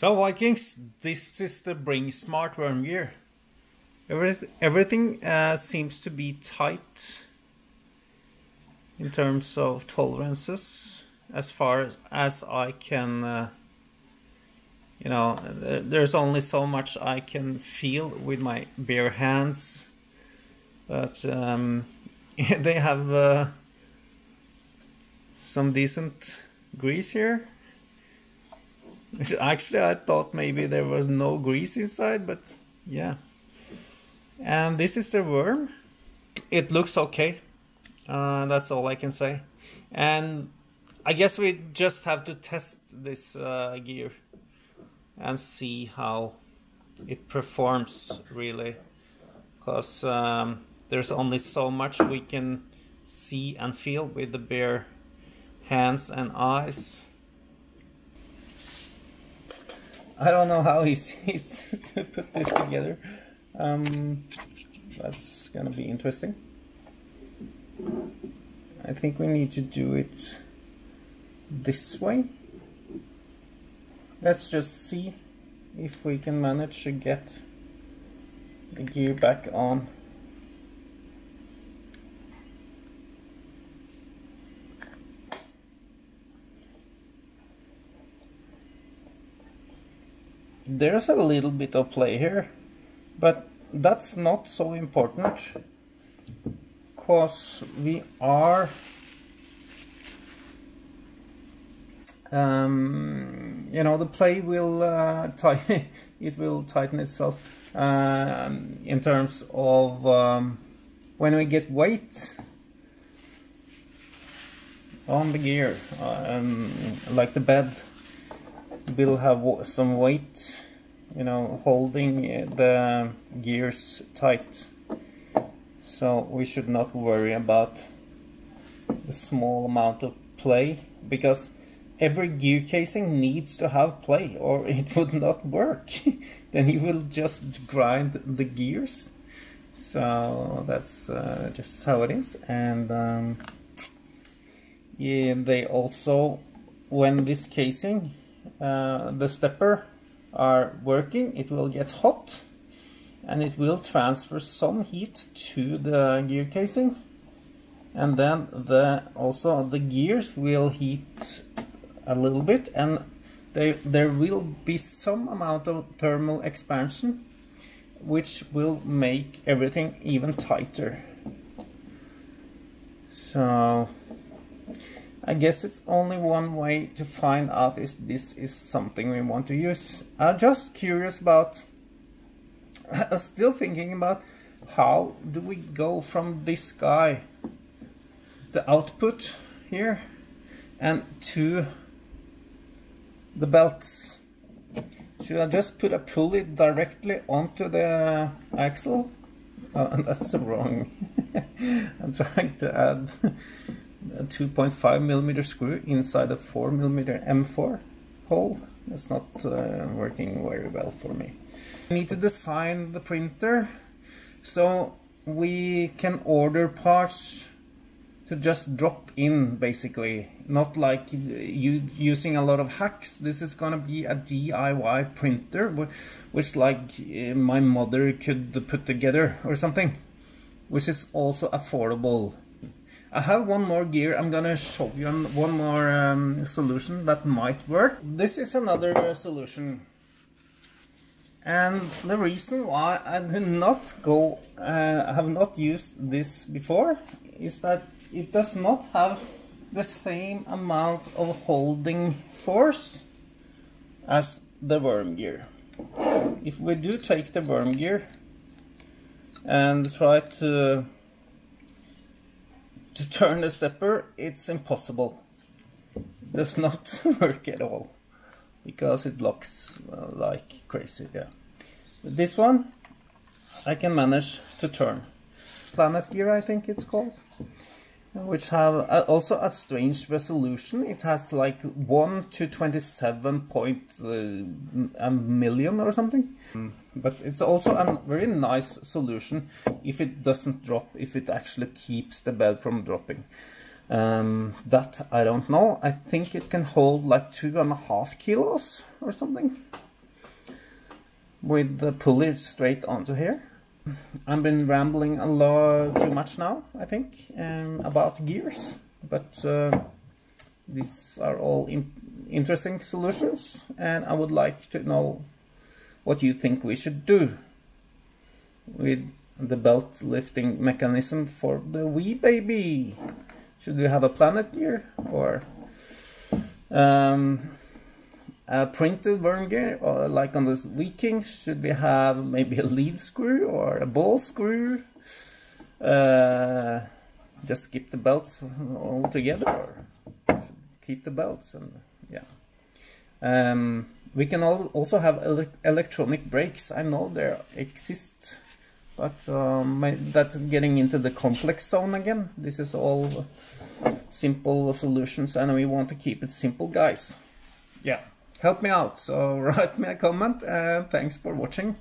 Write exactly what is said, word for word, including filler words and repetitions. So Vikings, this is the Bring Smart Worm gear. Everyth everything uh, seems to be tight in terms of tolerances, as far as, as I can, uh, you know, there's only so much I can feel with my bare hands, but um, they have uh, some decent grease here. Actually, I thought maybe there was no grease inside, but yeah. And this is the worm. It looks okay. Uh, that's all I can say. And I guess we just have to test this uh, gear and see how it performs, really. Because um, there's only so much we can see and feel with the bare hands and eyes. I don't know how easy it's to put this together. Um, that's gonna be interesting. I think we need to do it this way. Let's just see if we can manage to get the gear back on. There's a little bit of play here, but that's not so important, because we are um, you know, the play will uh, tighten it will tighten itself um, in terms of um, when we get weight on the gear, um, like the bed will have some weight, you know, holding the gears tight, so we should not worry about the small amount of play, because every gear casing needs to have play or it would not work. Then you will just grind the gears. So that's uh, just how it is. And um, yeah, they also, when this casing, Uh, the stepper are working, it will get hot and it will transfer some heat to the gear casing, and then the also the gears will heat a little bit, and they, there will be some amount of thermal expansion which will make everything even tighter. So I guess it's only one way to find out if this is something we want to use. I'm just curious about, still thinking about, how do we go from this guy, the output here, and to the belts. Should I just put a pulley directly onto the axle? Oh, that's wrong. I'm trying to add a two point five millimeter screw inside a four millimeter M four hole. That's not uh, working very well for me. We need to design the printer so we can order parts to just drop in, basically. Not like you using a lot of hacks. This is gonna be a D I Y printer, which like my mother could put together or something, which is also affordable. I have one more gear. I'm gonna show you one more um, solution that might work. This is another solution, and the reason why I do not go, uh, have not used this before, is that it does not have the same amount of holding force as the worm gear. If we do take the worm gear and try to To turn the stepper, it's impossible. It does not work at all because it locks uh, like crazy. Yeah, but this one I can manage to turn. Planet gear, I think it's called, which have a, also a strange resolution. It has like one to twenty-seven point uh, a million or something. But it's also a very nice solution if it doesn't drop, if it actually keeps the bed from dropping. Um, that I don't know. I think it can hold like two and a half kilos or something. with the pulley straight onto here. I've been rambling a lot too much now, I think, um, about gears, but uh, these are all in interesting solutions, and I would like to know what you think we should do with the belt lifting mechanism for the wee baby. Should we have a Planet gear, or um, a printed worm gear, or like on this Viking? Should we have maybe a lead screw or a ball screw? Uh, just skip the belts altogether, or keep the belts? And yeah, um, we can also have ele electronic brakes. I know they exist, but um, that's getting into the complex zone again. This is all simple solutions, and we want to keep it simple, guys. Yeah. Help me out, so write me a comment, and thanks for watching.